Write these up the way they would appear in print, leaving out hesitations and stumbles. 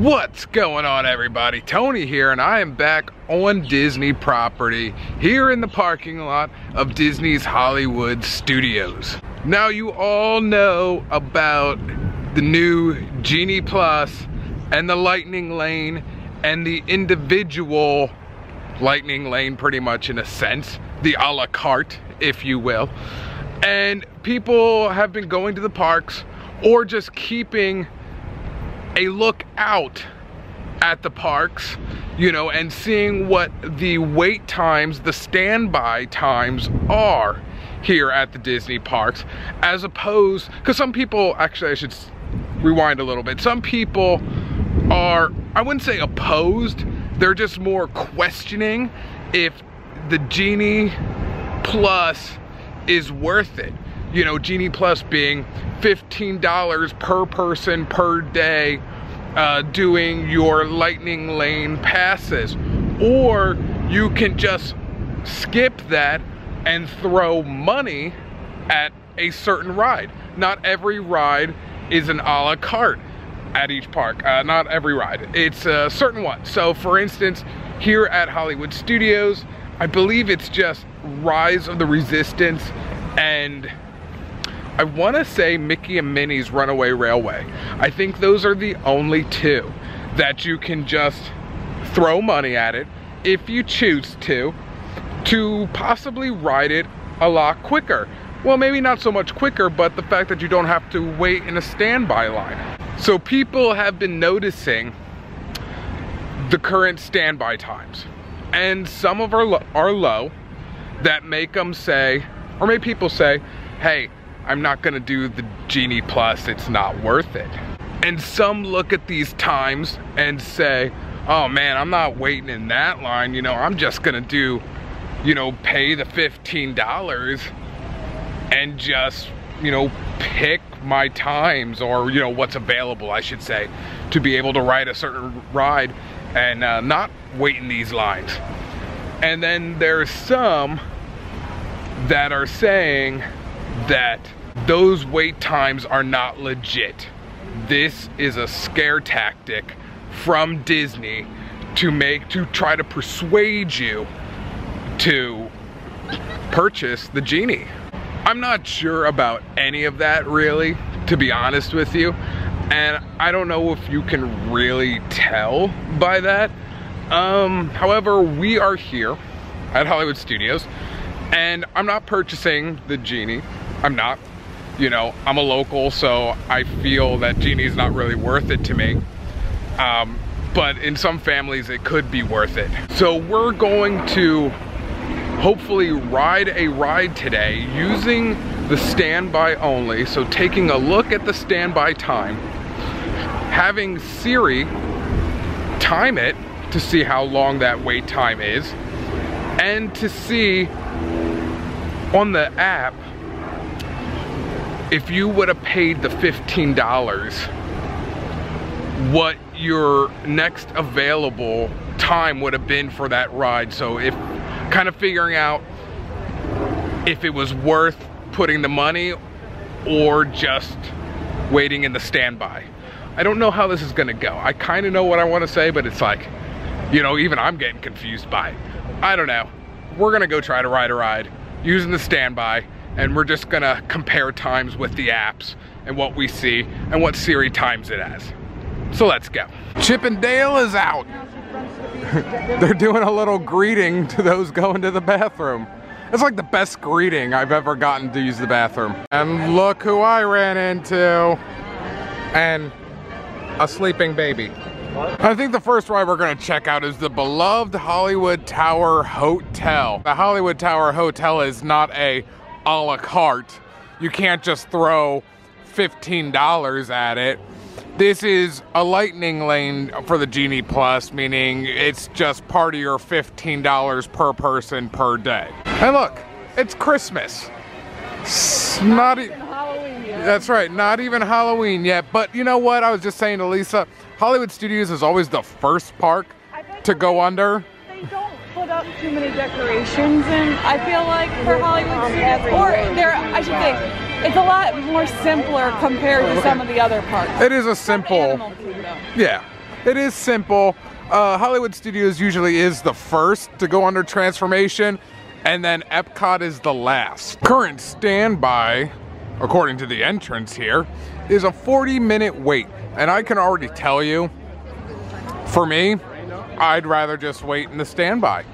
What's going on, everybody? Tony here, and I am back on Disney property here in the parking lot of Disney's Hollywood Studios. Now, you all know about the new Genie Plus and the Lightning Lane and the individual Lightning Lane, pretty much in a sense, the a la carte, if you will. And people have been going to the parks or just keeping a look out at the parks, you know, and seeing what the wait times, the standby times are here at the Disney parks, as opposed, because some people, actually I should rewind a little bit, some people are, I wouldn't say opposed, they're just more questioning if the Genie Plus is worth it. You know, Genie Plus being $15 per person per day, doing your Lightning Lane passes, or you can just skip that and throw money at a certain ride. Not every ride is an a la carte at each park. Not every ride, it's a certain one. So for instance, here at Hollywood Studios, I believe it's just Rise of the Resistance and I want to say Mickey and Minnie's Runaway Railway. I think those are the only two that you can just throw money at it if you choose to possibly ride it a lot quicker. Well, maybe not so much quicker, but the fact that you don't have to wait in a standby line. So people have been noticing the current standby times, and some of are low, that make them say, or make people say, hey, I'm not gonna do the Genie Plus, it's not worth it. And some look at these times and say, oh man, I'm not waiting in that line, you know, I'm just gonna do, you know, pay the $15 and just, you know, pick my times, or, you know, what's available, I should say, to be able to ride a certain ride and not wait in these lines. And then there's some that are saying that those wait times are not legit. This is a scare tactic from Disney to try to persuade you to purchase the Genie. I'm not sure about any of that, really, to be honest with you, and I don't know if you can really tell by that. However, we are here at Hollywood Studios, and I'm not purchasing the Genie. I'm not, you know, I'm a local, so I feel that Genie's not really worth it to me. But in some families, it could be worth it. So we're going to hopefully ride a ride today using the standby only. So taking a look at the standby time, having Siri time it to see how long that wait time is, and to see on the app if you would have paid the $15, what your next available time would have been for that ride. So if kind of figuring out if it was worth putting the money or just waiting in the standby. I don't know how this is gonna go. I kind of know what I want to say, but it's like, you know, even I'm getting confused by it. I don't know. We're gonna go try to ride a ride using the standby, and we're just gonna compare times with the apps and what we see and what Siri times it as. So let's go. Chip and Dale is out. They're doing a little greeting to those going to the bathroom. It's like the best greeting I've ever gotten to use the bathroom. And look who I ran into. And a sleeping baby. I think the first ride we're gonna check out is the beloved Hollywood Tower Hotel. The Hollywood Tower Hotel is not a la carte. You can't just throw $15 at it. This is a Lightning Lane for the Genie Plus, meaning it's just part of your $15 per person per day. And look, it's Christmas. Not even Halloween yet. That's right, not even Halloween yet. But you know what? I was just saying to Lisa, Hollywood Studios is always the first park to go under. They don't put up too many decorations, and I feel like for Hollywood Studios, or I should say, It's a lot more simpler compared to some of the other parks. It is a simple. Yeah, it is simple. Hollywood Studios usually is the first to go under transformation, and then Epcot is the last. Current standby, according to the entrance here, is a 40-minute wait. And I can already tell you, for me, I'd rather just wait in the standby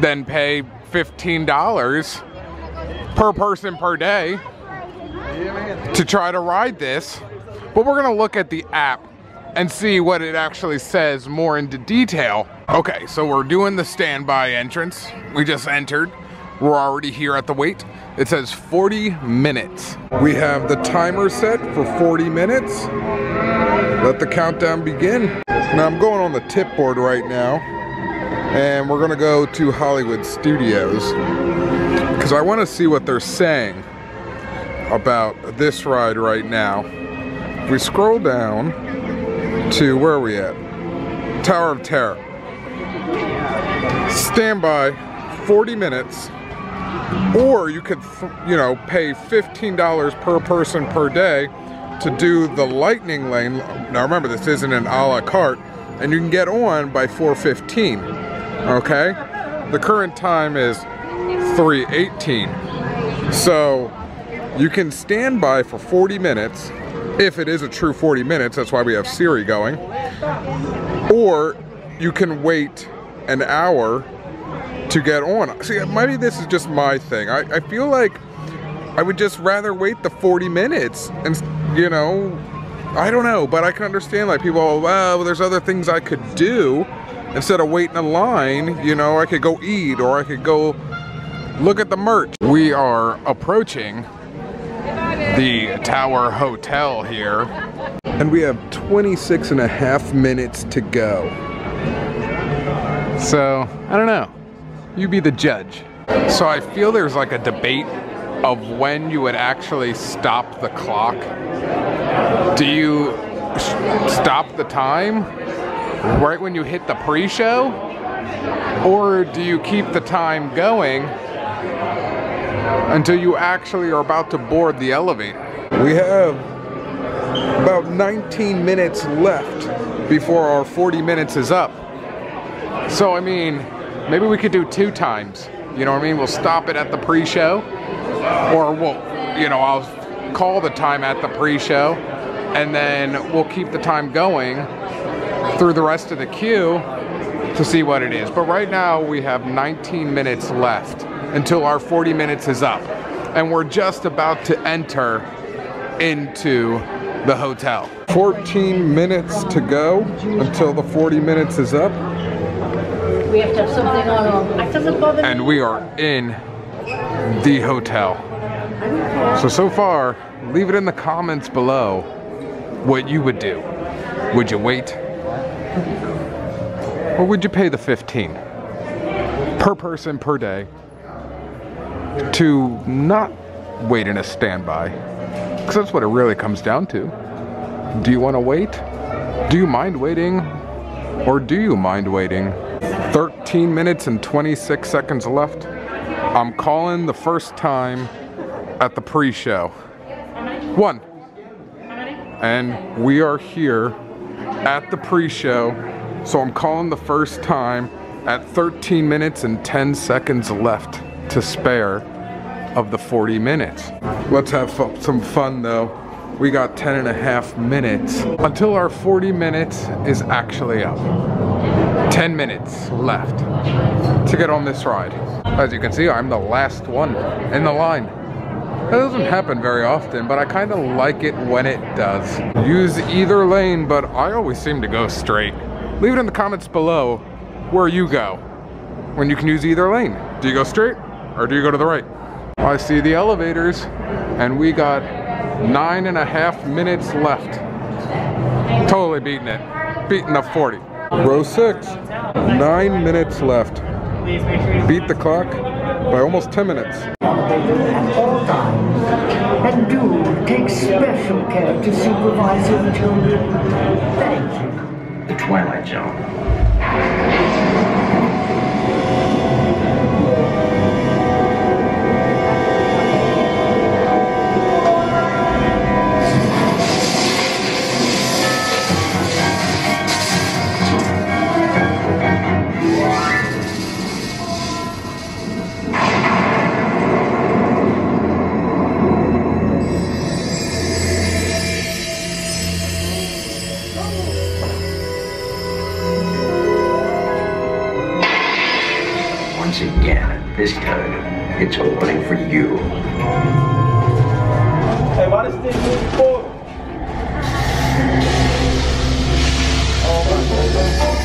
than pay $15 per person per day to try to ride this. But we're gonna look at the app and see what it actually says more into detail. Okay, so we're doing the standby entrance. We just entered. We're already here at the wait. It says 40 minutes. We have the timer set for 40 minutes. Let the countdown begin. Now I'm going on the tip board right now, and we're gonna go to Hollywood Studios because I want to see what they're saying about this ride right now. If we scroll down to, where are we at? Tower of Terror. Standby 40 minutes. Or you could, you know, pay $15 per person per day to do the lightning lane. Now remember, this isn't an a la carte, and you can get on by 4:15. Okay, the current time is 3:18. So you can stand by for 40 minutes, if it is a true 40 minutes. That's why we have Siri going. Or you can wait an hour to get on. See, maybe this is just my thing. I feel like I would just rather wait the 40 minutes, and, you know, I don't know, but I can understand, like, people, oh, well, there's other things I could do instead of waiting in line. You know, I could go eat, or I could go look at the merch. We are approaching the Tower Hotel here, and we have 26.5 minutes to go. So, I don't know. You be the judge. So I feel there's like a debate of when you would actually stop the clock. Do you stop the time right when you hit the pre-show? Or do you keep the time going until you actually are about to board the elevator? We have about 19 minutes left before our 40 minutes is up. So I mean, maybe we could do two times, you know what I mean? We'll stop it at the pre-show, or we'll, you know, I'll call the time at the pre-show, and then we'll keep the time going through the rest of the queue to see what it is. But right now we have 19 minutes left until our 40 minutes is up, and we're just about to enter into the hotel. 14 minutes to go until the 40 minutes is up. We have to have something on. And we are in the hotel. So far, leave it in the comments below what you would do. Would you wait? Or would you pay the $15 per person per day to not wait in a standby? Because that's what it really comes down to. Do you want to wait? Do you mind waiting? Or do you mind waiting? 13 minutes and 26 seconds left. I'm calling the first time at the pre-show. One. And we are here at the pre-show. So I'm calling the first time at 13 minutes and 10 seconds left to spare of the 40 minutes. Let's have some fun though. We got 10.5 minutes until our 40 minutes is actually up. 10 minutes left to get on this ride. As you can see, I'm the last one in the line. That doesn't happen very often, but I kind of like it when it does. Use either lane, but I always seem to go straight. Leave it in the comments below where you go when you can use either lane. Do you go straight or do you go to the right? I see the elevators, and we got 9.5 minutes left. Totally beating it. Beating the 40. Row 6, 9 minutes left. Beat the clock by almost 10 minutes. At all times, and do take special care to supervise your children. Thank you. The Twilight Zone. once again. This time, it's a warning for you. Hey, why does this thing move forward? Oh my God.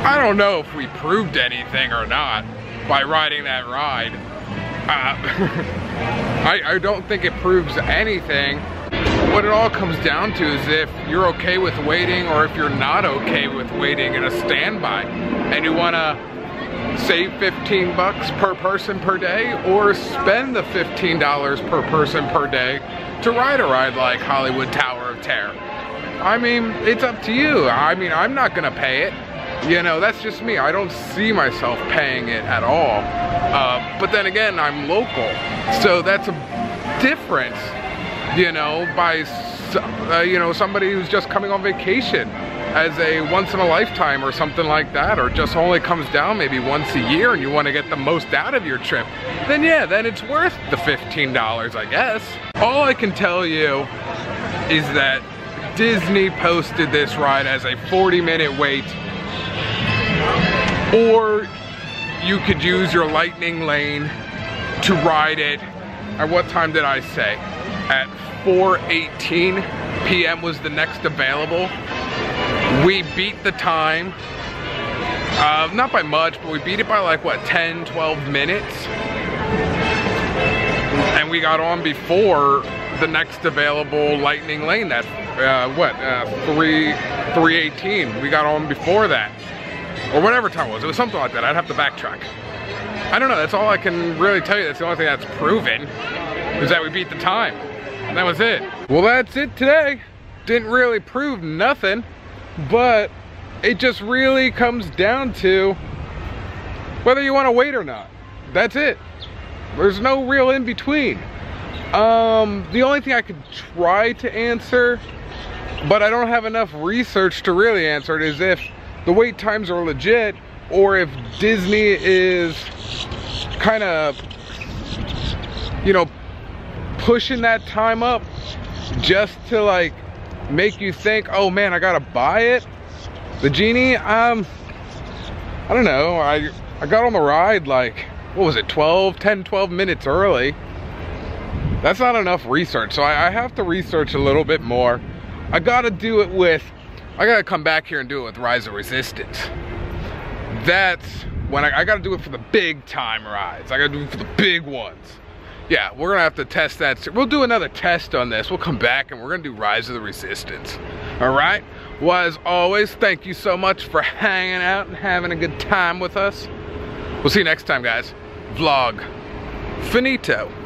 I don't know if we proved anything or not by riding that ride. I don't think it proves anything. What it all comes down to is if you're okay with waiting or if you're not okay with waiting in a standby and you wanna save $15 per person per day or spend the $15 per person per day to ride a ride like Hollywood Tower of Terror. I mean, it's up to you. I mean, I'm not gonna pay it. You know, that's just me. I don't see myself paying it at all. But then again, I'm local. So that's a difference, you know, by, you know, somebody who's just coming on vacation as a once in a lifetime or something like that, or just only comes down maybe once a year and you want to get the most out of your trip. Then yeah, then it's worth the $15, I guess. All I can tell you is that Disney posted this ride as a 40-minute wait. Or you could use your lightning lane to ride it. At what time did I say? At 4:18 p.m. was the next available. We beat the time. Not by much, but we beat it by like, what, 10, 12 minutes? And we got on before the next available lightning lane. That, 3:18. We got on before that. Or whatever time it was something like that. I'd have to backtrack. I don't know, that's all I can really tell you. That's the only thing that's proven, is that we beat the time. And that was it. Well, that's it today. Didn't really prove nothing, but it just really comes down to whether you want to wait or not. That's it. There's no real in between. The only thing I could try to answer, but I don't have enough research to really answer it, is if the wait times are legit, or if Disney is kind of, you know, pushing that time up just to like make you think, oh man, I gotta buy it. The Genie, I don't know, I got on the ride like, what was it, 10, 12 minutes early. That's not enough research, so I have to research a little bit more. I gotta come back here and do it with Rise of Resistance. That's when I gotta do it for the big time rides. I gotta do it for the big ones. Yeah, we're gonna have to test that. We'll do another test on this. We'll come back and we're gonna do Rise of the Resistance. All right? Well, as always, thank you so much for hanging out and having a good time with us. We'll see you next time, guys. Vlog finito.